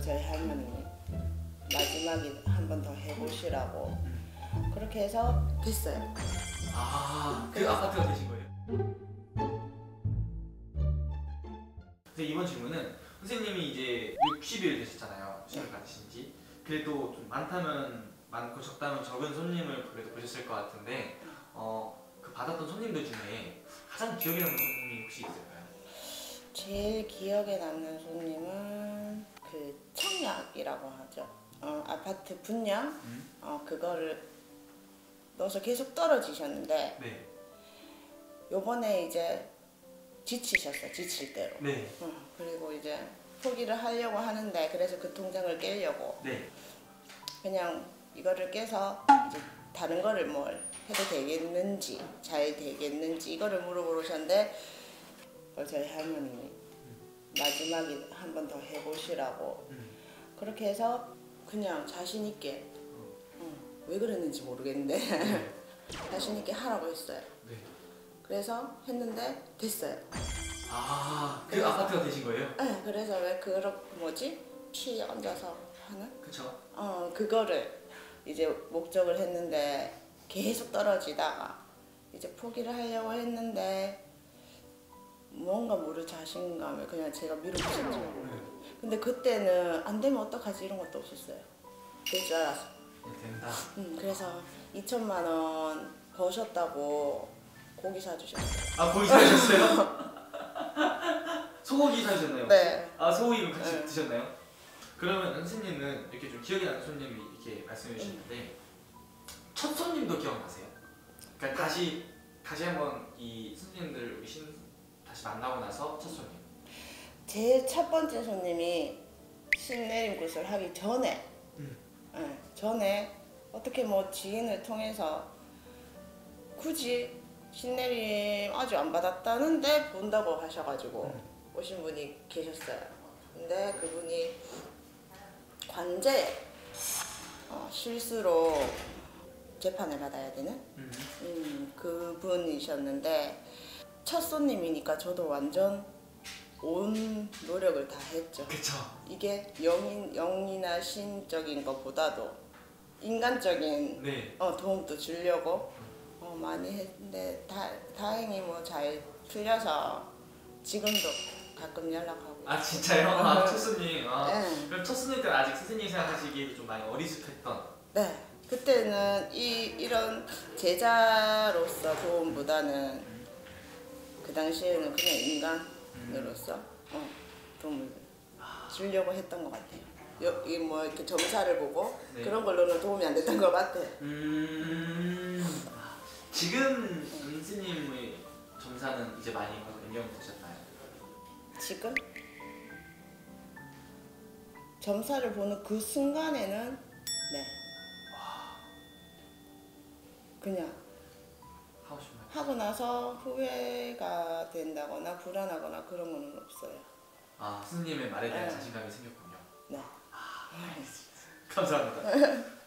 저희 할머니 마지막에 한 번 더 해보시라고 그렇게 해서 됐어요. 아, 그 아파트가 되신 거예요? 근데 이번 질문은 선생님이 이제 60일 되셨잖아요. 시험을 받으신 지. 그래도 좀 많다면 많고 적다면 적은 손님을 그래도 보셨을 것 같은데 그 받았던 손님들 중에 가장 기억에 남는 손님이 혹시 있을까요? 제일 기억에 남는 손님은 그 청약이라고 하죠. 아파트 분양? 그거를 넣어서 계속 떨어지셨는데 네. 요번에 이제 지치셨어요. 지칠 대로. 네. 그리고 이제 포기를 하려고 하는데 그래서 그 통장을 깨려고 네. 그냥 이거를 깨서 이제 다른 거를 뭘 해도 되겠는지 잘 되겠는지 이거를 물어보셨는데 저희 할머님이 마지막에 한 번 더 해보시라고 그렇게 해서 그냥 자신 있게 왜 그랬는지 모르겠는데 자신 있게 하라고 했어요. 네. 그래서 했는데 됐어요. 아, 그 아파트가 되신 거예요? 네, 그래서 왜 피 얹어서 하는? 그쵸. 그거를 이제 목적을 했는데 계속 떨어지다가 이제 포기를 하려고 했는데 뭔가 모를 자신감을 그냥 제가 밀어붙였죠. 근데 그때는 안 되면 어떡하지 이런 것도 없었어요. 될 줄 알았어. 된다. 그래서 2,000만 원 버셨다고 고기 사주셨어요. 아, 고기 사주셨어요? 소고기 사주셨나요? 네. 아, 소고기 같이 네. 드셨나요? 그러면 선생님은 이렇게 좀 기억이 나는 손님이 이렇게 말씀해 주셨는데 첫 손님도 기억나세요? 그러니까 다시 한번 이 손님들 우리 다시 만나고 나서 첫 손님. 제 첫 번째 손님이 신내림 굿을 하기 전에 네, 전에 어떻게 뭐 지인을 통해서 굳이 신내림 아직 안 받았다는데 본다고 하셔가지고 오신 분이 계셨어요. 근데 그분이 관제 실수로 재판을 받아야 되는 그분이셨는데 첫 손님이니까 저도 완전 온 노력을 다 했죠. 그쵸. 이게 영이나 신적인 것보다도 인간적인 네. 도움도 주려고 많이 했는데 다행히 뭐 잘 풀려서 지금도 가끔 연락하고. 아 진짜요? 아 첫순님. 네. 그럼 첫순님 때는 아직 선생님 생각하시기에도 좀 많이 어리숙했던. 네. 그때는 이런 제자로서 도움보다는 그 당시에는 그냥 인간으로서 도움을 주려고 했던 것 같아요. 이 뭐 이렇게 점사를 보고 네. 그런 걸로는 도움이 안 됐던 것 같아요. 지금 선생님의 점사는 이제 많이 연령 되셨나요? 지금? 점사를 보는 그 순간에는 네. 와. 그냥 하고 나서 후회가 된다거나 불안하거나 그런 건 없어요. 아, 선생님의 말에 대한 자신감이 생겼군요. 네. 아, 알겠습니다. 감사합니다.